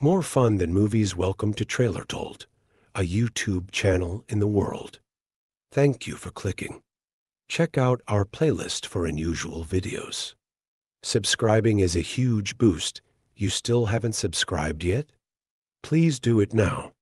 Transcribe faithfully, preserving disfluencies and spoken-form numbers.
More fun than movies, welcome to Trailer Told, a YouTube channel in the world. Thank you for clicking. Check out our playlist for unusual videos. Subscribing is a huge boost. You still haven't subscribed yet? Please do it now.